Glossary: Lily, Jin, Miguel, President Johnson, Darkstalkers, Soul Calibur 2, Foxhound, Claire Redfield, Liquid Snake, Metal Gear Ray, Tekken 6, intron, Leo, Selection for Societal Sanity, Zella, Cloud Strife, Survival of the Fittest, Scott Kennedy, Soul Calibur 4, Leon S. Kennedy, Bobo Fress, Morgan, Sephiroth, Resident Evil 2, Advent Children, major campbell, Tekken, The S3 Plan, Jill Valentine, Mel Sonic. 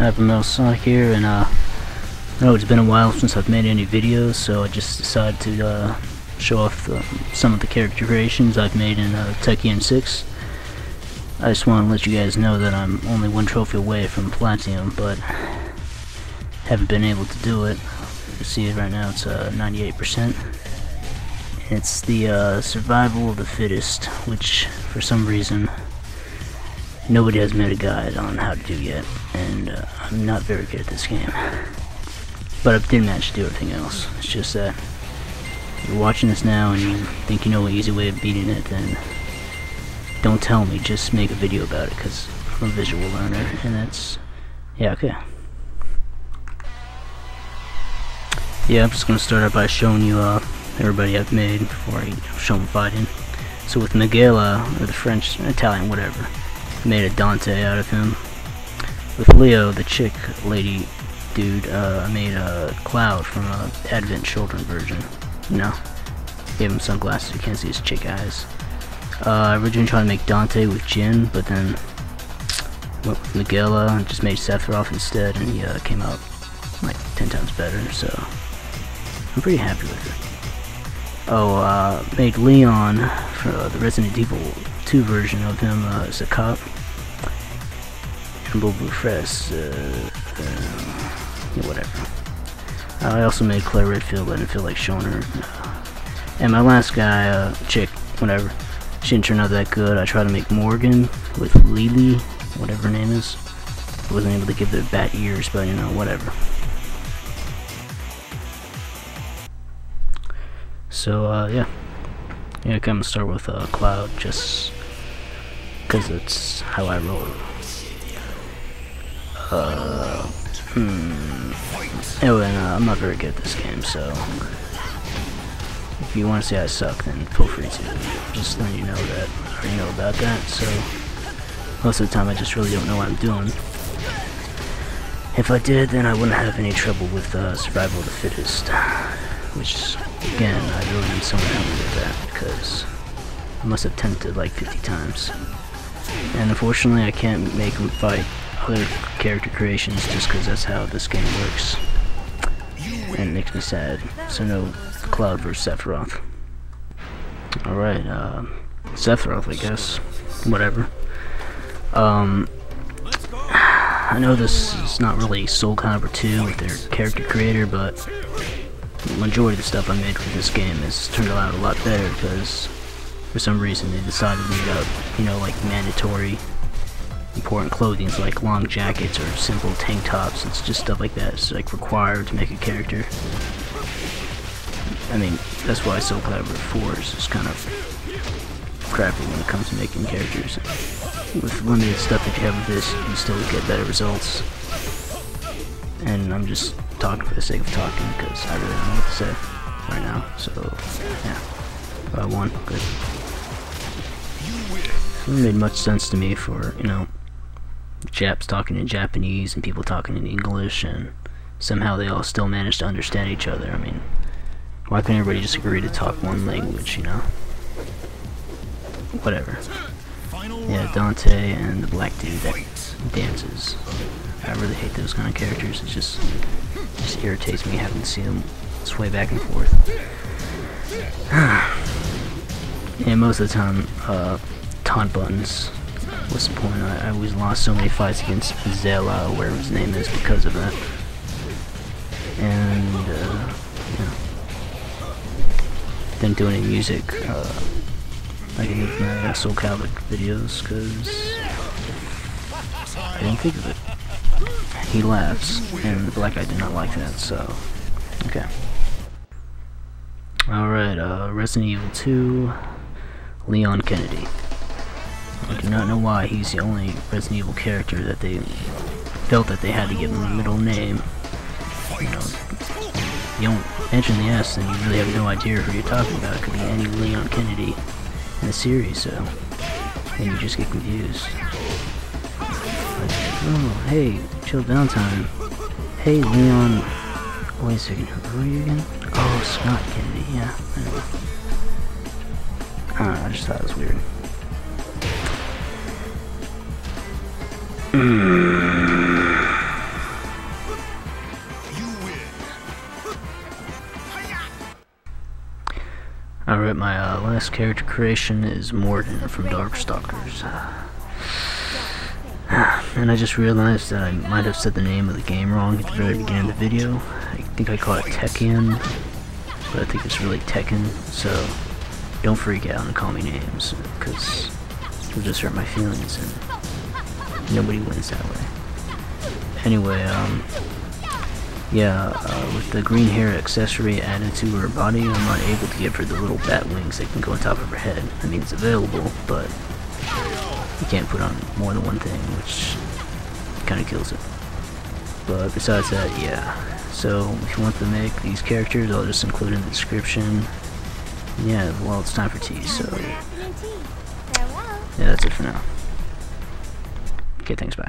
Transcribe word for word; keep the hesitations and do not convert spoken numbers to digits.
I have Mel Sonic here, and uh, I know it's been a while since I've made any videos, so I just decided to uh, show off the, some of the character creations I've made in uh, Tekken six. I just want to let you guys know that I'm only one trophy away from Platinum, but haven't been able to do it. You can see it right now, it's uh, ninety-eight percent. It's the uh, Survival of the Fittest, which for some reason nobody has made a guide on how to do yet, and uh, I'm not very good at this game. But I did manage to do everything else. It's just that you're watching this now and you think you know an easy way of beating it, then don't tell me, just make a video about it, because I'm a visual learner, and that's... yeah, okay. Yeah, I'm just going to start out by showing you uh, everybody I've made before I show them fighting. So with Miguel, uh, or the French, Italian, whatever, made a Dante out of him. With Leo, the chick, lady, dude, uh, I made a Cloud from a Advent Children version. No, gave him sunglasses, you can't see his chick eyes. Uh, I originally tried to make Dante with Jin, but then went with Miguel and just made Sephiroth instead, and he uh, came out like ten times better, so I'm pretty happy with it. Oh, uh, made Leon for uh, the Resident Evil two version of him uh, as a cop, and Bobo Fress, uh, uh, yeah, whatever. Uh, I also made Claire Redfield, but I didn't feel like showing her. And my last guy, uh, chick, whatever. She didn't turn out that good. I tried to make Morgan with Lily, whatever her name is. I wasn't able to give the bat ears, but you know, whatever. So, uh, yeah. Yeah, I'm gonna start with uh, Cloud, just because it's how I roll. Uh, hmm. Anyway, and, uh, I'm not very good at this game, so... if you want to say I suck, then feel free to. Just let you know that I already know about that, so most of the time I just really don't know what I'm doing. If I did, then I wouldn't have any trouble with uh, Survival of the Fittest, which, again, I really need someone to help me with that, because I must have tempted like fifty times. And unfortunately I can't make them fight other character creations just because that's how this game works. And it makes me sad, so no Cloud versus Sephiroth. Alright, uh, Sephiroth, I guess. Whatever. Um, I know this is not really Soul Calibur two with their character creator, but the majority of the stuff I made for this game has turned out a lot better because for some reason they decided to make up, you know, like mandatory important clothings like long jackets or simple tank tops. It's just stuff like that. It's like required to make a character. I mean, that's why Soul Calibur four is just kind of crappy when it comes to making characters. With limited stuff that you have with this, you can still get better results. And I'm just talking for the sake of talking because I really don't know what to say right now. So, yeah. Uh, one. Good. It really made much sense to me for, you know, Japs talking in Japanese and people talking in English, and somehow they all still managed to understand each other. I mean, why can't everybody just agree to talk one language, you know? Whatever. Yeah, Dante and the black dude that dances. I really hate those kind of characters. It just, it just irritates me having to see them sway back and forth. And most of the time, uh, taunt buttons. What's the point? I, I always lost so many fights against Zella, whatever his name is, because of that. And, uh, yeah. Didn't do any music uh, like I did with my Soul Calibur videos because I didn't think of it. He laughs, and the black guy did not like that, so okay. Alright, uh, Resident Evil two, Leon Kennedy. I do not know why he's the only Resident Evil character that they felt that they had to give him a middle name. You know, you don't mention the S, then you really have no idea who you're talking about. It could be any Leon Kennedy in the series, so and you just get confused. Like, oh, hey, Jill Valentine. Hey, Leon. Wait a second, who are you again? Oh, Scott Kennedy. Yeah, anyway. I don't know, I just thought it was weird. Mm. Alright, my uh, last character creation is Morgan from Darkstalkers. And I just realized that I might have said the name of the game wrong at the very beginning of the video. I think I called it Tekken, but I think it's really Tekken, so don't freak out and call me names, because it'll just hurt my feelings, and nobody wins that way. Anyway, um, yeah, uh, with the green hair accessory added to her body, I'm not able to give her the little bat wings that can go on top of her head. I mean, it's available, but you can't put on more than one thing, which kind of kills it. But besides that, yeah. So if you want to make these characters, I'll just include in the description. Yeah, well, it's time for tea, so yeah, that's it for now. Okay, thanks, bye.